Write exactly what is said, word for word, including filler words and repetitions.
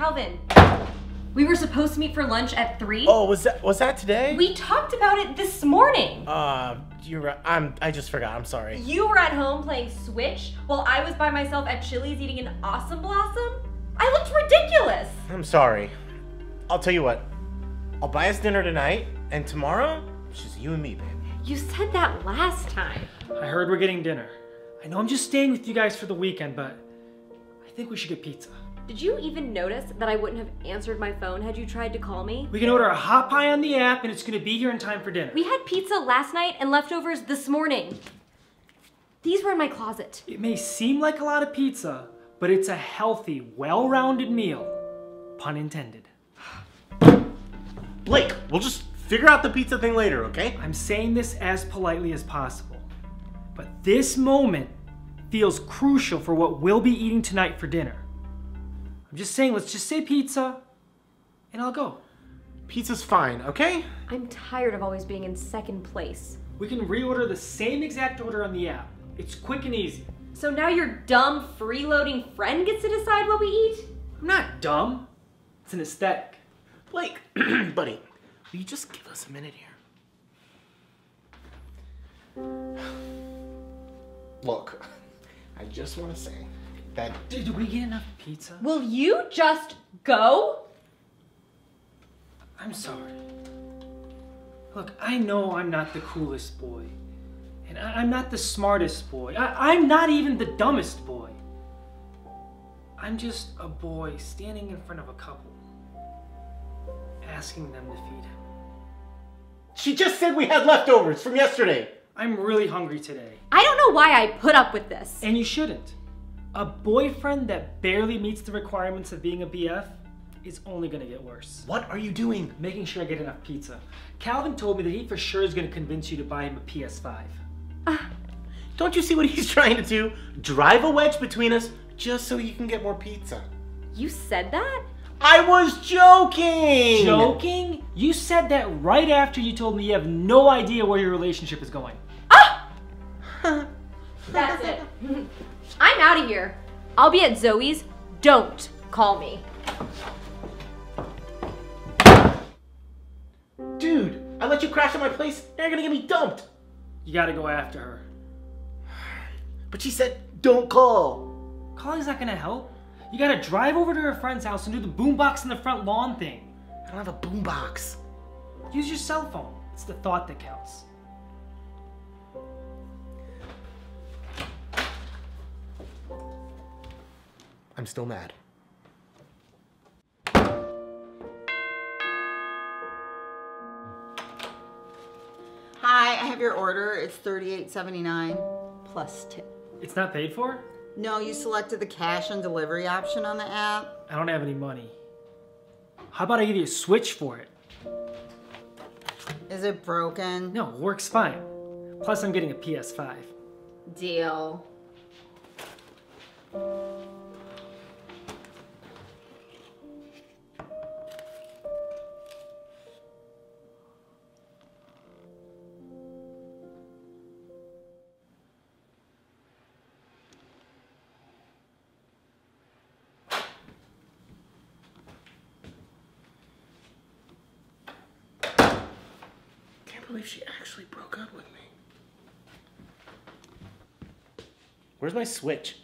Calvin, we were supposed to meet for lunch at three. Oh, was that was that today? We talked about it this morning. Uh, you're right. I'm. I just forgot. I'm sorry. You were at home playing Switch while I was by myself at Chili's eating an Awesome Blossom. I looked ridiculous. I'm sorry. I'll tell you what. I'll buy us dinner tonight, and tomorrow, it's just you and me, babe. You said that last time. I heard we're getting dinner. I know I'm just staying with you guys for the weekend, but I think we should get pizza. Did you even notice that I wouldn't have answered my phone had you tried to call me? We can order a hot pie on the app, and it's gonna be here in time for dinner. We had pizza last night and leftovers this morning. These were in my closet. It may seem like a lot of pizza, but it's a healthy, well-rounded meal. Pun intended. Blake, we'll just figure out the pizza thing later, okay? I'm saying this as politely as possible, but this moment feels crucial for what we'll be eating tonight for dinner. I'm just saying, let's just say pizza, and I'll go. Pizza's fine, okay? I'm tired of always being in second place. We can reorder the same exact order on the app. It's quick and easy. So now your dumb, freeloading friend gets to decide what we eat? I'm not dumb. It's an aesthetic. Blake, buddy, will you just give us a minute here? Look, I just want to say that... Did we get enough pizza? Will you just go? I'm sorry. Look, I know I'm not the coolest boy. And I'm not the smartest boy. I I'm not even the dumbest boy. I'm just a boy standing in front of a couple, asking them to feed him. She just said we had leftovers from yesterday. I'm really hungry today. I don't know why I put up with this. And you shouldn't. A boyfriend that barely meets the requirements of being a B F is only gonna get worse. What are you doing? Making sure I get enough pizza. Calvin told me that he for sure is gonna convince you to buy him a P S five. Uh, don't you see what he's trying to do? Drive a wedge between us just so you can get more pizza. You said that? I was joking! Joking? You said that right after you told me you have no idea where your relationship is going. Ah! That's it. I'm out of here. I'll be at Zoe's. Don't call me. Dude, I let you crash at my place. Now you're gonna get me dumped. You gotta go after her. But she said, don't call. Calling's not gonna help. You gotta drive over to her friend's house and do the boombox in the front lawn thing. I don't have a boombox. Use your cell phone. It's the thought that counts. I'm still mad. Hi, I have your order. It's thirty-eight seventy-nine plus tip. It's not paid for? No, you selected the cash and delivery option on the app. I don't have any money. How about I give you a Switch for it? Is it broken? No, it works fine. Plus, I'm getting a P S five. Deal. I believe she actually broke up with me. Where's my Switch?